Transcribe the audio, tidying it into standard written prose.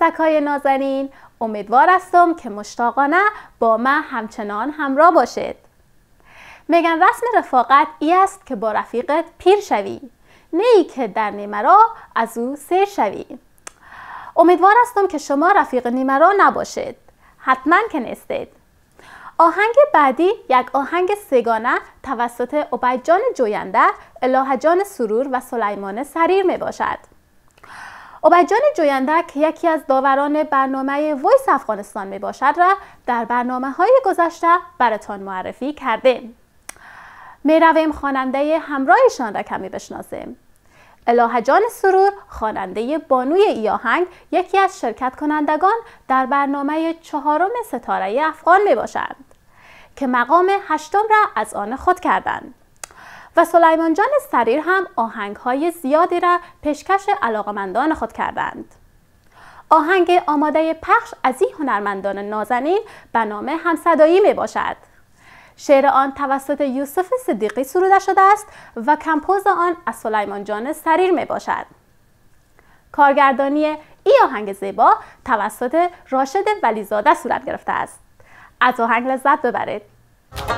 سگ‌های نازنین، امیدوار هستم که مشتاقانه با من همچنان همراه باشید. میگن رسم رفاقت ای است که با رفیقت پیر شوی، نه ای که در نیمه را از او سیر شوی. امیدوار هستم که شما رفیق نیمه را نباشید، حتما که نیستید. آهنگ بعدی یک آهنگ سگانه توسط عبید جان جوینده، الهه جان سرور و سلیمان سریر می باشد. عبید جان جوینده که یکی از داوران برنامه وایس افغانستان می باشد را در برنامه های گذشته براتان معرفی کردیم. می رویم خواننده همراهشان را کمی بشناسیم. الهه جان سرور خواننده بانوی ای آهنگ یکی از شرکت کنندگان در برنامه چهارم ستاره افغان می باشند که مقام هشتم را از آن خود کردند و سلیمان جان سریر هم آهنگ های زیادی را پیشکش علاقمندان خود کردند. آهنگ آماده پخش از این هنرمندان نازنین به نام همصدایی می باشد. شعر آن توسط یوسف صدیقی سروده شده است و کمپوز آن از سلیمان جان سریر می باشد. کارگردانی ای آهنگ زیبا توسط راشد ولیزاده صورت گرفته است. از آهنگ لذت ببرید.